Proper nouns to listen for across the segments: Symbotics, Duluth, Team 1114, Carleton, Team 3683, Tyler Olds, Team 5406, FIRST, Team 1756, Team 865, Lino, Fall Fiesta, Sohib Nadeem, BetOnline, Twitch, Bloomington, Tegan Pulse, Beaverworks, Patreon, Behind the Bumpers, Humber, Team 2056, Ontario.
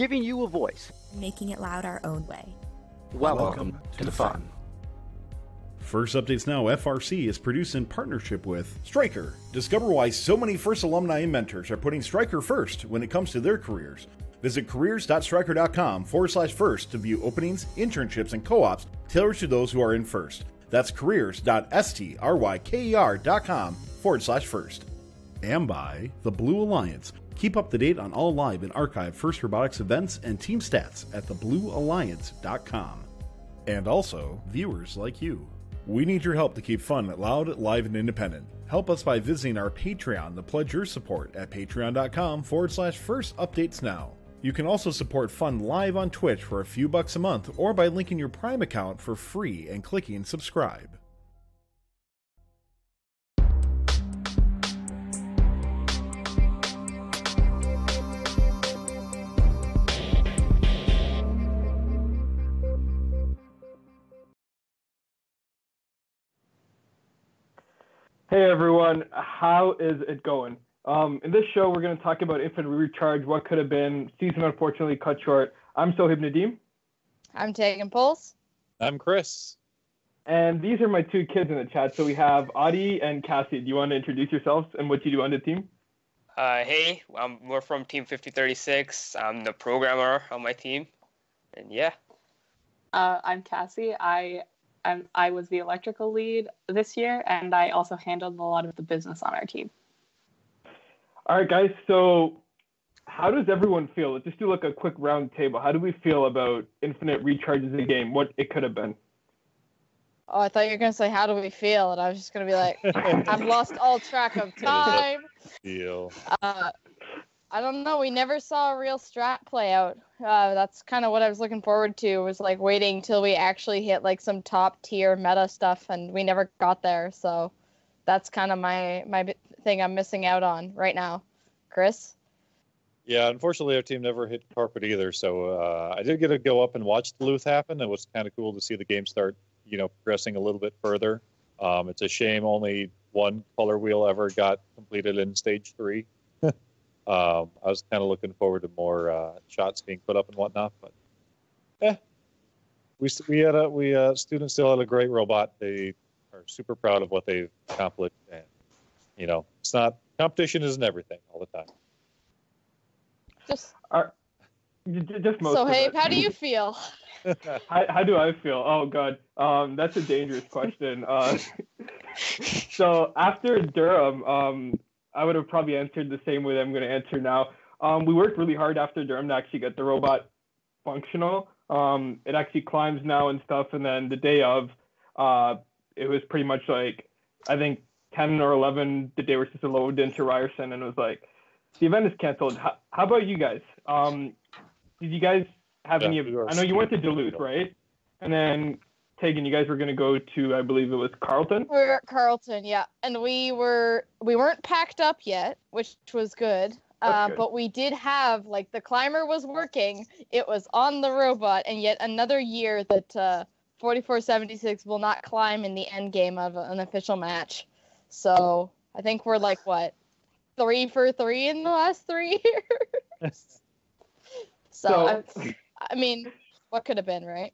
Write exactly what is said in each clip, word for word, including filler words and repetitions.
giving you a voice, making it loud our own way. Welcome, Welcome to, to the fun. fun. First Updates Now F R C is produced in partnership with Stryker. Discover why so many FIRST alumni and mentors are putting Stryker first when it comes to their careers. Visit careers.stryker.com forward slash FIRST to view openings, internships, and co-ops tailored to those who are in FIRST. That's careers.stryker.com forward slash FIRST. And by The Blue Alliance. Keep up to date on all live and archive FIRST Robotics events and team stats at the blue alliance dot com. And also, viewers like you. We need your help to keep fun loud, live, and independent. Help us by visiting our Patreon to pledge your support at patreon.com forward slash FIRST Updates Now. You can also support fun live on Twitch for a few bucks a month or by linking your Prime account for free and clicking subscribe. Hey everyone, how is it going? Um, in this show, we're going to talk about Infinite Recharge, what could have been, season unfortunately cut short. I'm Sohib Nadeem. I'm Tegan Pulse. I'm Chris. And these are my two kids in the chat. So we have Adi and Cassie. Do you want to introduce yourselves and what you do on the team? Uh, hey, um, we're from Team fifty thirty-six. I'm the programmer on my team. And yeah. Uh, I'm Cassie. I... Um, I was the electrical lead this year, and I also handled a lot of the business on our team. All right, guys. So how does everyone feel? Let's just do like a quick round table. How do we feel about Infinite Recharge as a game? What it could have been? Oh, I thought you were going to say, how do we feel? And I was just going to be like, I've lost all track of time. Feel. Uh, I don't know. We never saw a real strat play out. Uh, that's kind of what I was looking forward to, was like waiting till we actually hit like some top tier meta stuff, and we never got there. So that's kind of my, my thing I'm missing out on right now. Chris? Yeah, unfortunately, our team never hit carpet either. So uh, I did get to go up and watch Duluth happen. It was kind of cool to see the game start, you know, progressing a little bit further. Um, it's a shame only one color wheel ever got completed in stage three. Um, I was kind of looking forward to more uh, shots being put up and whatnot, but yeah, we we had a we uh, students still had a great robot. They are super proud of what they've accomplished, and you know, it's not competition isn't everything all the time. Just, Our, just most so hey, how do you feel? how, how do I feel? Oh God, um, that's a dangerous question. Uh, so after Durham. Um, I would have probably answered the same way that I'm going to answer now. Um, we worked really hard after Durham to actually get the robot functional. Um, it actually climbs now and stuff. And then the day of, uh, it was pretty much like, I think ten or eleven, the day we're supposed to load into Ryerson. And it was like, the event is canceled. How, how about you guys? Um, did you guys have yeah, any of it? I know you went to Duluth, right? And then... Tegan, you guys were going to go to, I believe it was Carleton? We were at Carleton, yeah. And we, were, we weren't packed up yet, which was good. Uh, good. But we did have, like, the climber was working. It was on the robot. And yet another year that uh, forty-four seventy-six will not climb in the end game of an official match. So I think we're, like, what, three for three in the last three years? so, so I, I mean, what could have been, right?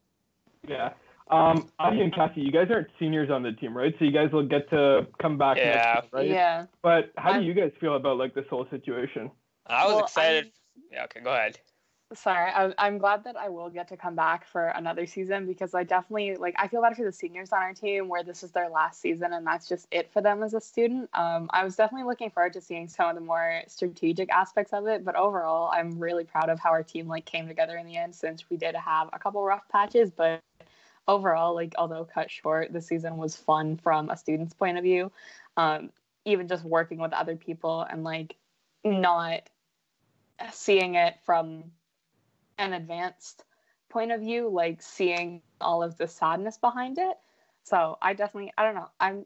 Yeah. Um, Adi and Cassie, you guys aren't seniors on the team, right? So you guys will get to come back. Yeah. Next time, right? Yeah. But how I'm, do you guys feel about like this whole situation? I was well, excited. I'm, yeah. Okay. Go ahead. Sorry. I, I'm glad that I will get to come back for another season, because I definitely like, I feel bad for the seniors on our team where this is their last season and that's just it for them as a student. Um, I was definitely looking forward to seeing some of the more strategic aspects of it, but overall, I'm really proud of how our team like came together in the end, since we did have a couple rough patches, but overall, like, although cut short, the season was fun from a student's point of view. Um, even just working with other people and, like, not seeing it from an advanced point of view, like, seeing all of the sadness behind it. So I definitely, I don't know, I'm,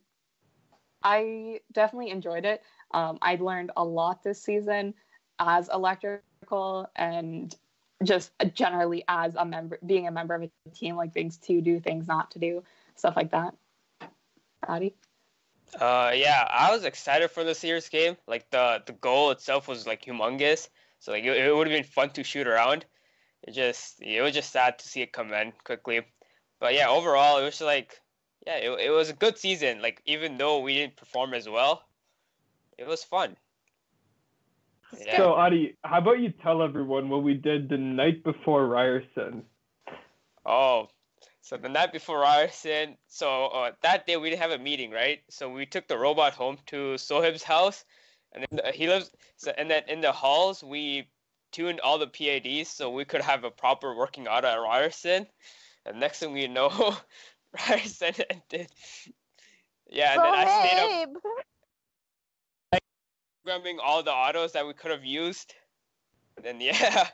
I definitely enjoyed it. Um, I learned a lot this season as electrical and just generally as a member, being a member of a team, like things to do, things not to do, stuff like that. Adi? Uh, yeah, I was excited for this year's game. Like the, the goal itself was like humongous. So like it, it would have been fun to shoot around. it just it was just sad to see it come in quickly. But yeah, overall, it was just like, yeah, it it was a good season. Like, even though we didn't perform as well, it was fun. Yeah. So Adi, how about you tell everyone what we did the night before Ryerson? Oh, so the night before Ryerson, so uh, that day we didn't have a meeting, right? So we took the robot home to Sohib's house, and then he lives. So, and then in the halls we tuned all the P A Ds so we could have a proper working out at Ryerson. And next thing we know, Ryerson ended. Yeah, and oh, then I hey. stayed up like, programming all the autos that we could have used. And then yeah.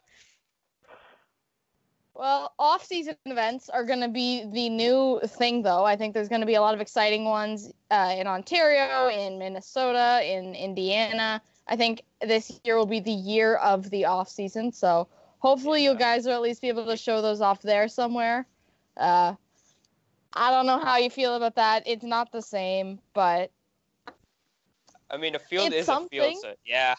Well, off-season events are going to be the new thing, though. I think there's going to be a lot of exciting ones uh, in Ontario, in Minnesota, in Indiana. I think this year will be the year of the off-season, so hopefully you guys will at least be able to show those off there somewhere. Uh, I don't know how you feel about that. It's not the same, but... I mean, a field is something. a field, so yeah.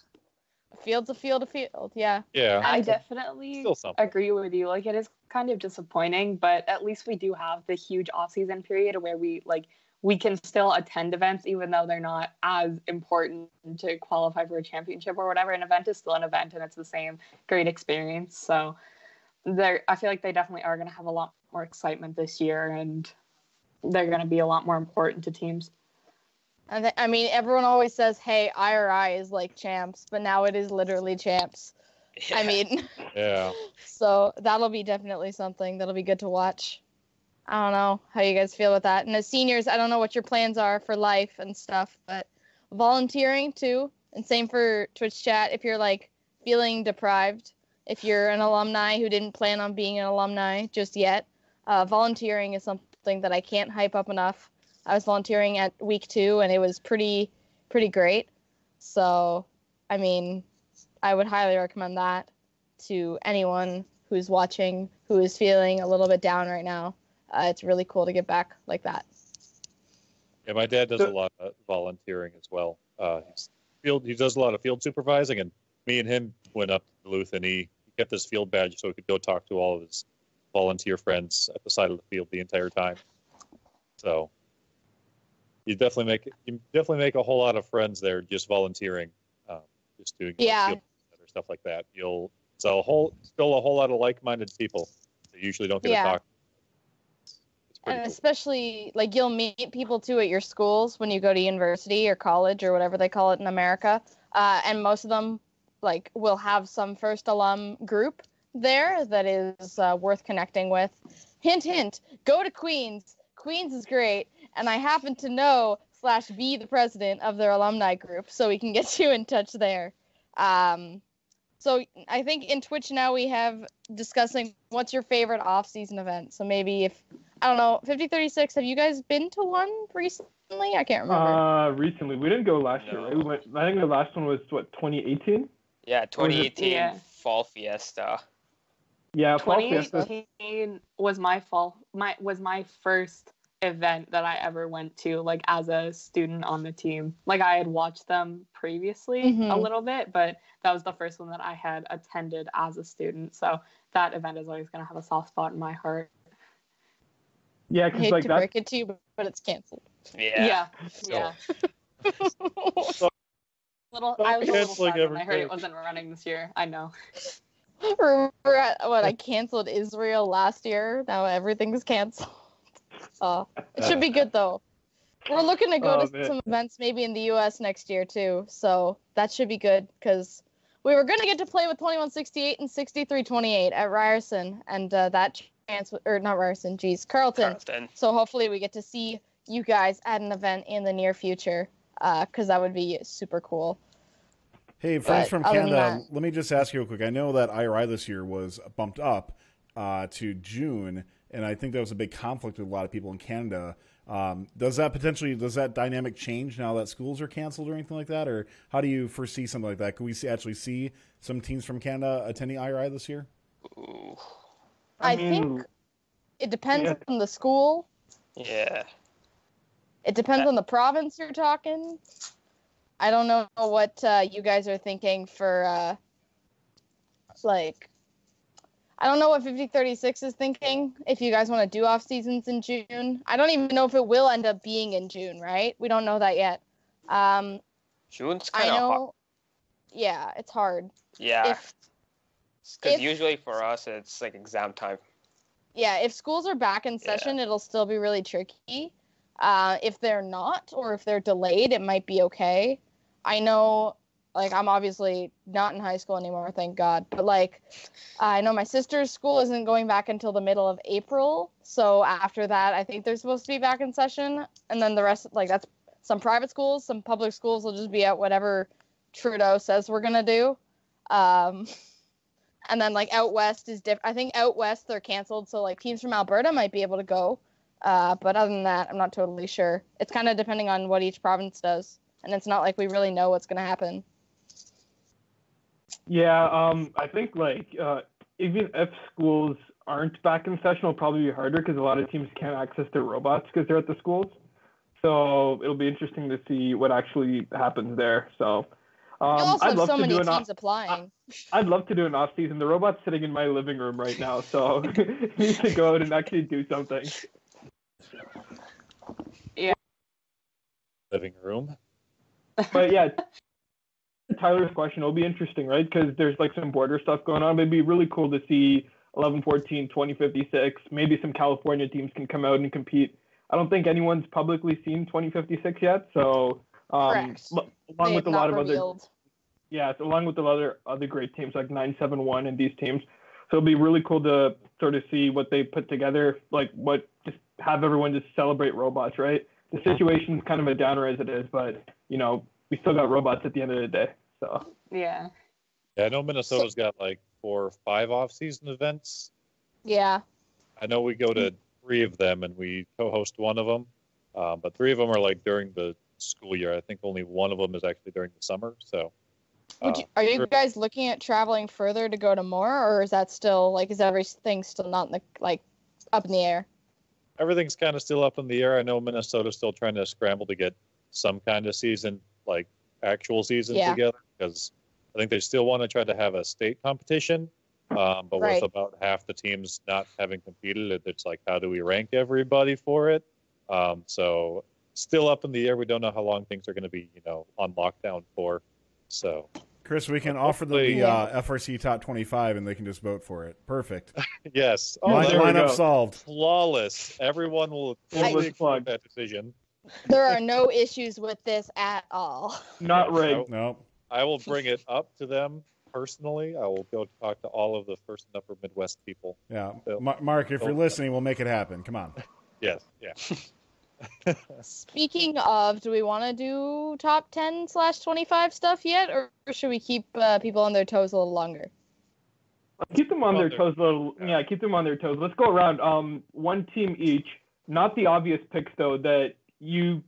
Field's a field, a field, yeah. Yeah. I definitely agree with you. Like, it is kind of disappointing, but at least we do have the huge off-season period where we, like, we can still attend events even though they're not as important to qualify for a championship or whatever. An event is still an event, and it's the same great experience. So there, I feel like they definitely are going to have a lot more excitement this year, and they're going to be a lot more important to teams. I, th- I mean, everyone always says, hey, I R I is like champs, but now it is literally champs. Yeah. I mean, yeah. So that'll be definitely something that'll be good to watch. I don't know how you guys feel about that. And as seniors, I don't know what your plans are for life and stuff, but volunteering too, and same for Twitch chat. If you're like feeling deprived, if you're an alumni who didn't plan on being an alumni just yet, uh, volunteering is something that I can't hype up enough. I was volunteering at week two, and it was pretty, pretty great. So, I mean, I would highly recommend that to anyone who's watching, who is feeling a little bit down right now. Uh, it's really cool to get back like that. Yeah, my dad does a lot of volunteering as well. Uh, he's field, he does a lot of field supervising, and me and him went up to Duluth, and he, he kept his field badge so he could go talk to all of his volunteer friends at the side of the field the entire time. So... You definitely make you definitely make a whole lot of friends there just volunteering, um, just doing yeah. like, or stuff like that. You'll so a whole still a whole lot of like-minded people that usually don't get yeah. to talk. And cool. Especially like you'll meet people too at your schools when you go to university or college or whatever they call it in America, uh, and most of them like will have some first alum group there that is uh, worth connecting with. Hint, hint. Go to Queens. Queens is great. And I happen to know slash be the president of their alumni group, so we can get you in touch there. Um, so I think in Twitch now we have discussing what's your favorite off-season event. So maybe if, I don't know, fifty thirty-six, have you guys been to one recently? I can't remember. Uh, recently. We didn't go last no. year, right? We went, I think the last one was, what, twenty eighteen? Yeah, twenty eighteen yeah. Fall Fiesta. Yeah, Fall Fiesta. twenty eighteen was my fall, my, was my first event that I ever went to, like, as a student on the team. Like, I had watched them previously mm-hmm. a little bit, but that was the first one that I had attended as a student, so that event is always going to have a soft spot in my heart. Yeah, because, like, that's... break it to you, but it's canceled. Yeah. Yeah. yeah. so, little, I was a little sad when I heard it wasn't running this year. I know. Remember what I canceled Israel last year? Now everything's canceled. Uh, it should be good, though. We're looking to go oh, to man. some events maybe in the U S next year, too. So that should be good, because we were going to get to play with twenty-one sixty-eight and sixty-three twenty-eight at Ryerson. And uh, that chance, or not Ryerson, geez, Carleton. Carleton. So hopefully we get to see you guys at an event in the near future, because uh, that would be super cool. Hey, friends but from Canada, that, let me just ask you real quick. I know that I R I this year was bumped up uh, to June. And I think that was a big conflict with a lot of people in Canada. Um, does that potentially, does that dynamic change now that schools are canceled or anything like that? Or how do you foresee something like that? Could we see, actually see some teams from Canada attending I R I this year? I think it depends yeah. on the school. Yeah. It depends yeah. on the province you're talking. I don't know what uh, you guys are thinking for, uh, like... I don't know what fifty thirty-six is thinking, if you guys want to do off seasons in June. I don't even know if it will end up being in June, right? We don't know that yet. Um, June's kind of hard. Yeah, it's hard. Yeah. Because usually for us, it's like exam time. Yeah, if schools are back in session, yeah. it'll still be really tricky. Uh, if they're not, or if they're delayed, it might be okay. I know... Like, I'm obviously not in high school anymore, thank God. But, like, I know my sister's school isn't going back until the middle of April. So, after that, I think they're supposed to be back in session. And then the rest, like, that's some private schools. Some public schools will just be at whatever Trudeau says we're going to do. Um, and then, like, out west is different. I think out west they're canceled. So, like, teams from Alberta might be able to go. Uh, but other than that, I'm not totally sure. It's kind of depending on what each province does. And it's not like we really know what's going to happen. Yeah, um, I think, like, uh, even if schools aren't back in session, it'll probably be harder because a lot of teams can't access their robots because they're at the schools. So it'll be interesting to see what actually happens there. So um, also I'd love so to many do an teams off- applying. I- I'd love to do an off-season. The robot's sitting in my living room right now, so I need to go out and actually do something. Yeah. Living room. But, yeah. Tyler's question will be interesting, right? Because there's like some border stuff going on. It'd be really cool to see eleven fourteen, twenty fifty-six. Maybe some California teams can come out and compete. I don't think anyone's publicly seen twenty fifty-six yet. So, um, l- along they with a lot of revealed. other, yeah, along with the other other great teams like nine seven one and these teams. So it'll be really cool to sort of see what they put together. Like what, just have everyone just celebrate robots, right? The situation's kind of a downer as it is, but you know. We still got robots at the end of the day, so. Yeah. Yeah, I know Minnesota's got like four or five off-season events. Yeah. I know we go to three of them and we co-host one of them, um, but three of them are like during the school year. I think only one of them is actually during the summer, so. Uh, Would you, are you guys looking at traveling further to go to more, or is that still, like, is everything still not in the, like, up in the air? Everything's kind of still up in the air. I know Minnesota's still trying to scramble to get some kind of season. Like actual season yeah. together, because I think they still want to try to have a state competition, um, but right. with about half the teams not having competed, it's like, how do we rank everybody for it? Um, so still up in the air. We don't know how long things are going to be, you know, on lockdown for. So, Chris, we can offer them the uh, F R C top twenty-five, and they can just vote for it. Perfect. yes. Oh, Line, lineup solved. Flawless. Everyone will totally plug that decision. There are no issues with this at all. Not rigged. No. I will bring it up to them personally. I will go talk to all of the First and Upper Midwest people. Yeah. So, Ma- Mark, if you're listening, we'll make it happen. Come on. Yes. Yeah. Speaking of, do we want to do top ten slash twenty-five stuff yet, or should we keep uh, people on their toes a little longer? Keep them on well, their toes a little. Yeah. yeah, keep them on their toes. Let's go around. Um, one team each. Not the obvious picks, though, that you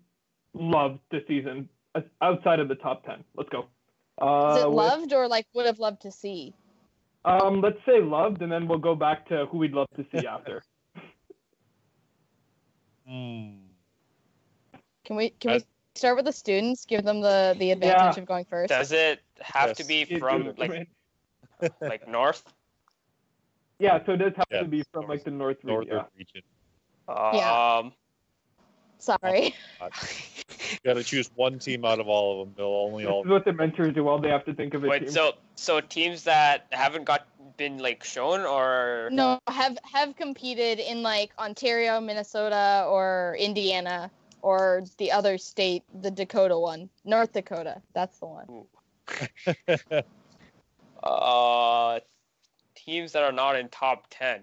loved this season outside of the top ten. Let's go. Uh, Is it loved with, or like would have loved to see? Um, let's say loved, and then we'll go back to who we'd love to see after. Mm. Can we can I, we start with the students? Give them the, the advantage yeah. of going first. Does it have yes. to be from like like north? Yeah, so it does have yeah, to be from north, like the north region. Yeah. region. Um. Yeah. Sorry. Oh, you got to choose one team out of all of them. They'll only all. This is what the mentors do. All they have to think of. Wait, team. so so teams that haven't got been like shown or no have have competed in like Ontario, Minnesota, or Indiana, or the other state, the Dakota one, North Dakota. That's the one. uh, teams that are not in top ten.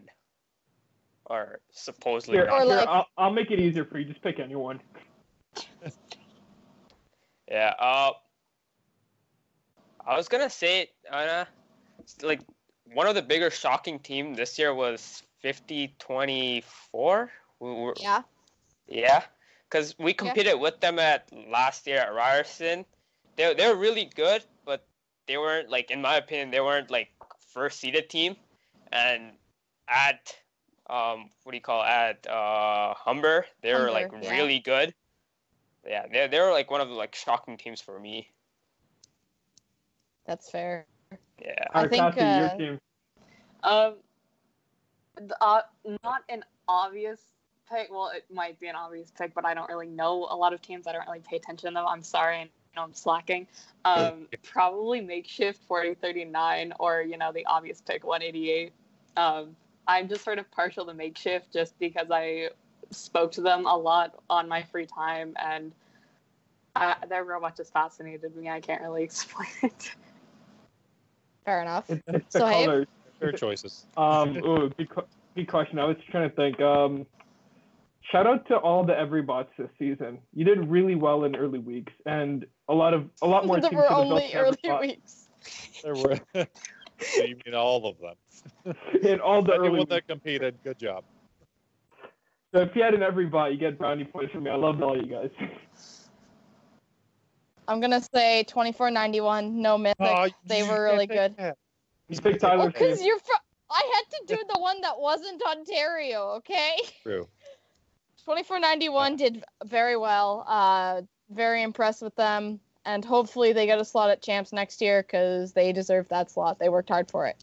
Or supposedly. Here, or like, Here, I'll, I'll make it easier for you. Just pick anyone. yeah. Uh, I was gonna say, uh, like one of the bigger shocking team this year was fifty twenty-four. We were, yeah. Yeah, because we competed yeah. with them at last year at Ryerson. They they were really good, but they weren't like, in my opinion, they weren't like first seeded team, and at Um, what do you call it? At uh, Humber, they Humber, were like yeah. really good. Yeah, they they were like one of the like shocking teams for me. That's fair. Yeah, I, I think. Uh, your team. Um, uh, not an obvious pick. Well, it might be an obvious pick, but I don't really know a lot of teams. I don't really pay attention to them. I'm sorry. I know I'm slacking. Um, probably makeshift forty thirty-nine or, you know, the obvious pick one eighty-eight. Um, I'm just sort of partial to makeshift just because I spoke to them a lot on my free time, and uh, their robot just fascinated me. I can't really explain it. Fair enough. It, it's so the hey, colors. Fair choices. Um, ooh, good, good question. I was trying to think. Um, shout out to all the everybots this season. You did really well in early weeks, and a lot of a lot more. There were only early weeks. There were. So you mean all of them? In all the early ones that competed. Good job. So if you had an everybot, you get brownie points from me. I loved all you guys. I'm gonna say twenty-four ninety-one. No mythic. Oh, they were really good. You picked Tyler. Because oh, you're from. I had to do the one that wasn't Ontario. Okay. True. twenty-four ninety-one yeah. did very well. Uh, very impressed with them, and hopefully they get a slot at champs next year because they deserve that slot. They worked hard for it.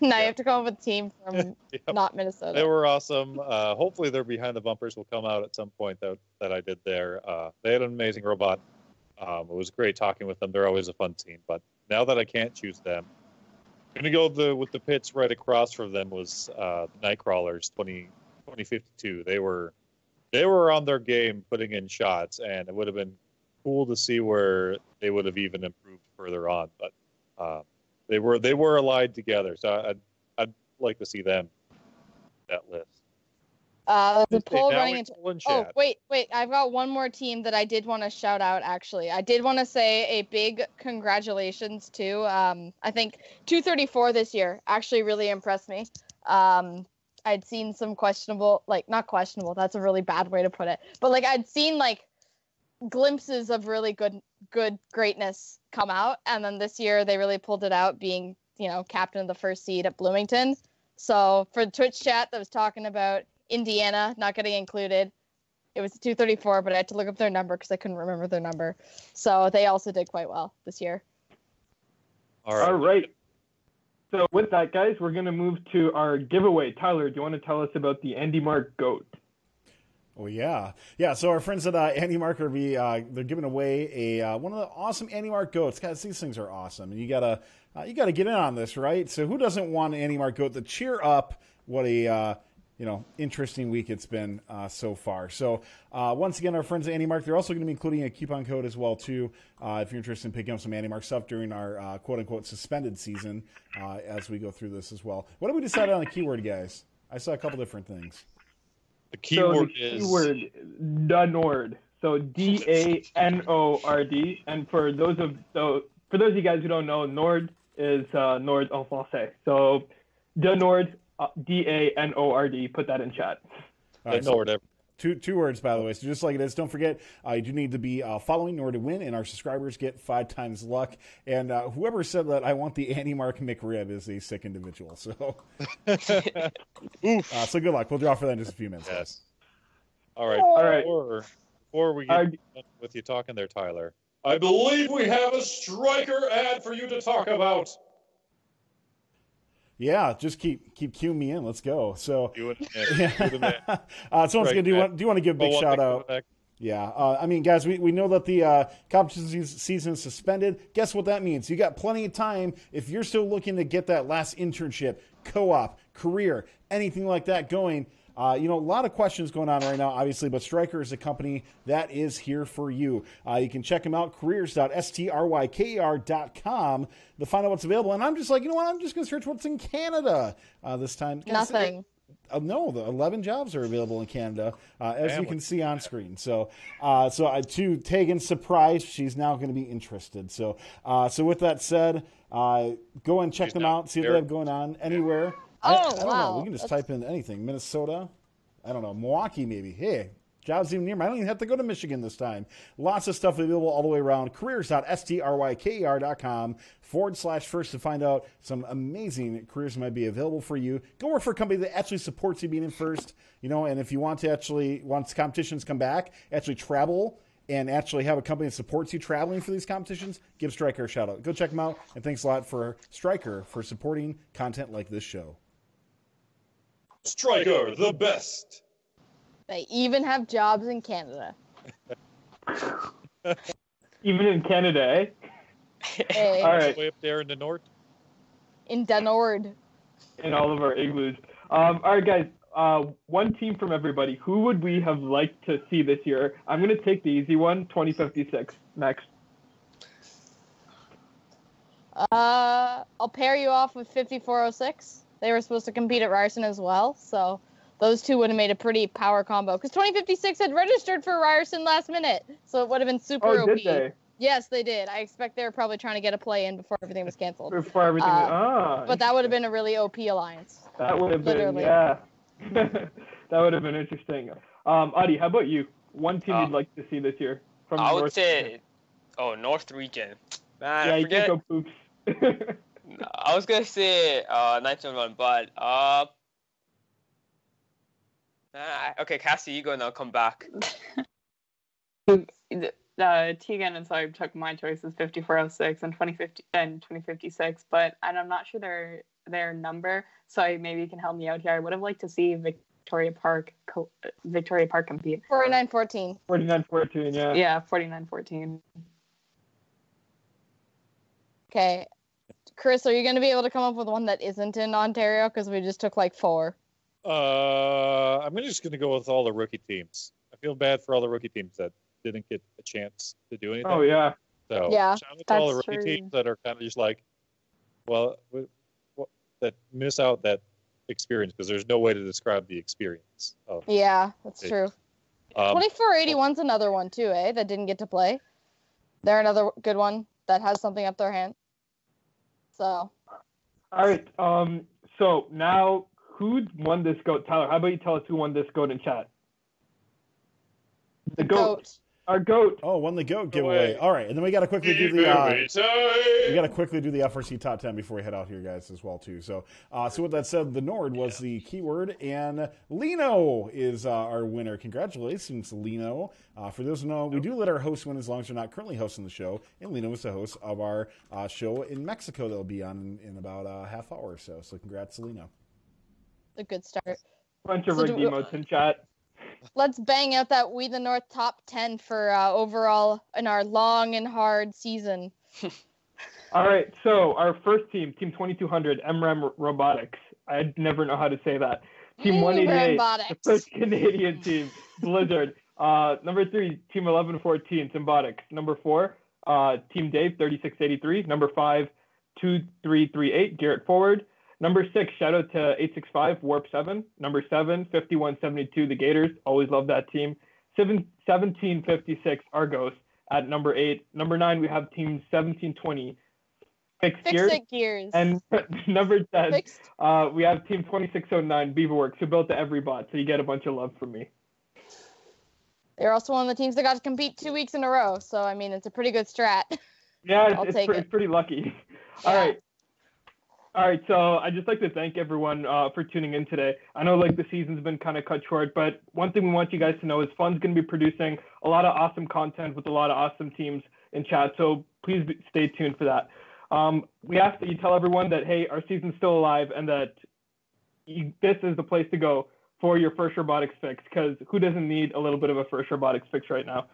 Now yep. you have to come up with a team from yep. not Minnesota. They were awesome. Uh, hopefully their behind the bumpers will come out at some point that that I did there. Uh, they had an amazing robot. Um, it was great talking with them. They're always a fun team. But now that I can't choose them, I'm going to go the, with the pits right across from them was uh, the Nightcrawlers twenty fifty-two. They were they were on their game putting in shots, and it would have been cool to see where they would have even improved further on. But uh, they were they were allied together, so I'd, I'd like to see them that list. Uh, the poll running into. Oh, wait, wait. I've got one more team that I did want to shout out, actually. I did want to say a big congratulations to, um, I think, two thirty-four this year actually really impressed me. Um, I'd seen some questionable, like, not questionable, that's a really bad way to put it, but, like, I'd seen, like, glimpses of really good, good greatness come out. And then this year they really pulled it out, being, you know, captain of the first seed at Bloomington. So for the Twitch chat that was talking about Indiana not getting included, it was two thirty-four, but I had to look up their number because I couldn't remember their number. So they also did quite well this year. All right. All right. So with that, guys, we're going to move to our giveaway. Tyler, do you want to tell us about the Andy Mark GOAT? Oh, yeah. Yeah, so our friends at uh, Andy Mark are be, uh, they're giving away a uh, one of the awesome Andy Mark GOATs. Guys, these things are awesome. And you got to uh, you got to get in on this, right? So who doesn't want an Andy Mark GOAT to cheer up what a... Uh, you know, interesting week it's been uh, so far. So uh, once again, our friends at Andy Mark, they're also going to be including a coupon code as well, too, uh, if you're interested in picking up some Andy Mark stuff during our uh, quote-unquote suspended season uh, as we go through this as well. What did we decide on the keyword, guys? I saw a couple different things. The keyword so the is... keyword, Du Nord. So D A N O R D. And for those of so for those of you guys who don't know, Nord is uh, Nord en français. So Du Nord... Uh, D A N O R D. Put that in chat. All right, so two two words, by the way. So just like it is, don't forget, uh, you do need to be uh, following in order to win, and our subscribers get five times luck. And uh, whoever said that I want the Andy Mark McRib is a sick individual. So uh, so good luck. We'll draw for that in just a few minutes. Yes. All right. All right. Before, before we get I... with you talking there, Tyler, I believe we have a Stryker ad for you to talk about. Yeah, just keep keep cueing me in. Let's go. So, do yeah. uh, so once again, do you want do you want to give a big we'll shout out? Yeah, uh, I mean, guys, we, we know that the uh, competition season is suspended. Guess what that means? You got plenty of time if you're still looking to get that last internship, co-op, career, anything like that going. Uh, you know, a lot of questions going on right now, obviously, but Stryker is a company that is here for you. Uh, you can check them out, careers dot stryker dot com, to find out what's available. And I'm just like, you know what? I'm just going to search what's in Canada uh, this time. Nothing. Uh, no, the eleven jobs are available in Canada, uh, as you can see on screen. So, uh, so uh, to Tegan's surprise, she's now going to be interested. So, uh, so with that said, uh, go and check she's them out, see what they have going on anywhere. I, oh, I don't wow. know. We can just That's... type in anything. Minnesota. I don't know. Milwaukee, maybe. Hey, jobs even near me. I don't even have to go to Michigan this time. Lots of stuff available all the way around. Careers.stryker.com forward slash first to find out some amazing careers might be available for you. Go work for a company that actually supports you being in first. You know, and if you want to actually, once competitions come back, actually travel and actually have a company that supports you traveling for these competitions, give Stryker a shout out. Go check them out. And thanks a lot for Stryker for supporting content like this show. Stryker, the best. They even have jobs in Canada. Even in Canada, eh? Hey. All right. Way up there in the north. In Du Nord. In all of our igloos. Um, all right, guys. Uh, one team from everybody. Who would we have liked to see this year? I'm going to take the easy one, twenty fifty-six. Next. Uh, I'll pair you off with fifty-four oh six. They were supposed to compete at Ryerson as well, so those two would have made a pretty power combo. Because twenty fifty-six had registered for Ryerson last minute, so it would have been super O P. Oh, did they? Yes, they did. I expect they were probably trying to get a play in before everything was canceled. Before everything uh, was, ah, but that would have been a really O P alliance. That would have been, yeah. That would have been interesting. Um, Adi, how about you? One team uh, you'd like to see this year from the I would North say, region. Oh, North region. Man, yeah, I forget. You can't go poops. I was gonna say uh, nine seven one, but uh, man, I, okay, Cassie, you go now. Come back. uh, Tegan and Sohib took my choices, fifty-four oh six and twenty fifty and twenty fifty-six, but and I'm not sure they're. Their number, so maybe you can help me out here. I would have liked to see Victoria Park, co Victoria Park compete. forty-nine fourteen. forty-nine fourteen, yeah. Yeah, forty-nine fourteen. Okay, Chris, are you going to be able to come up with one that isn't in Ontario? Because we just took like four. Uh, I'm just going to go with all the rookie teams. I feel bad for all the rookie teams that didn't get a chance to do anything. Oh yeah. So yeah, shout out to all the rookie true. teams that are kind of just like, well. We, that miss out that experience because there's no way to describe the experience. Of yeah, that's it. True. Um, twenty-four eighty-one's another one too, eh? That didn't get to play. They're another good one that has something up their hand. So. All right. Um. So now, who won this goat? Tyler, how about you tell us who won this goat in chat? The goat. goat. Our goat. Oh, won the goat giveaway. All right, and then we got to quickly do the uh, we got to quickly do the F R C top ten before we head out here, guys, as well too. So, uh, so with that said, the Nord was the keyword, and Lino is uh, our winner. Congratulations, Lino! Uh, for those who know, we do let our hosts win as long as they're not currently hosting the show, and Lino is the host of our uh, show in Mexico that'll be on in, in about a half hour or so. So, congrats, Lino. A good start. Bunch of so rig emotes in chat. Let's bang out that We the North top ten for uh, overall in our long and hard season. All right, so our first team, Team twenty-two hundred, M R A M Robotics. I never know how to say that. Team one eighty-eight, the first Canadian team, Blizzard. Uh, number three, Team eleven fourteen, Symbotics. Number four, uh, Team Dave, thirty-six eighty-three. Number five, two three three eight, Garrett Forward. Number six, shout out to eight six five, Warp seven. Number seven, fifty-one seventy-two, the Gators. Always love that team. Seven, seventeen fifty-six, Argos at number eight. Number nine, we have Team seventeen twenty, Fixed Gears. Fixed Gears. And number ten, uh, we have Team twenty-six oh nine, Beaverworks, who built the EveryBot, so you get a bunch of love from me. They're also one of the teams that got to compete two weeks in a row, so, I mean, it's a pretty good strat. Yeah, it's, I'll it's, take pre it. it's pretty lucky. Yeah. All right. All right, so I'd just like to thank everyone uh, for tuning in today. I know like the season's been kind of cut short, but one thing we want you guys to know is Fun's going to be producing a lot of awesome content with a lot of awesome teams in chat, so please be, stay tuned for that. Um, we ask that you tell everyone that, hey, our season's still alive and that you, this is the place to go for your first robotics fix, because who doesn't need a little bit of a first robotics fix right now?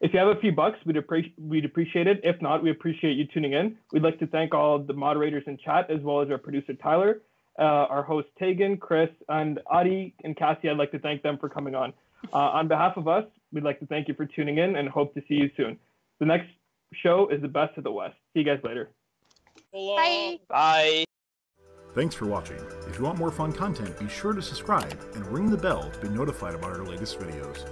If you have a few bucks, we'd, appreci we'd appreciate it. If not, we appreciate you tuning in. We'd like to thank all the moderators in chat, as well as our producer, Tyler, uh, our host, Tegan, Chris, and Adi and Cassie. I'd like to thank them for coming on. Uh, on behalf of us, we'd like to thank you for tuning in and hope to see you soon. The next show is The Best of the West. See you guys later. Bye. Bye. Thanks for watching. If you want more fun content, be sure to subscribe and ring the bell to be notified about our latest videos.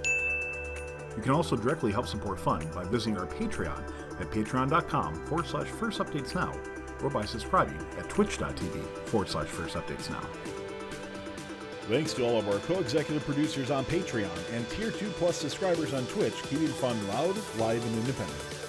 You can also directly help support Fun by visiting our Patreon at patreon.com forward slash first updates now or by subscribing at twitch.tv forward slash first updates now. Thanks to all of our co-executive producers on Patreon and Tier two Plus subscribers on Twitch, keeping Fun loud, live, and independent.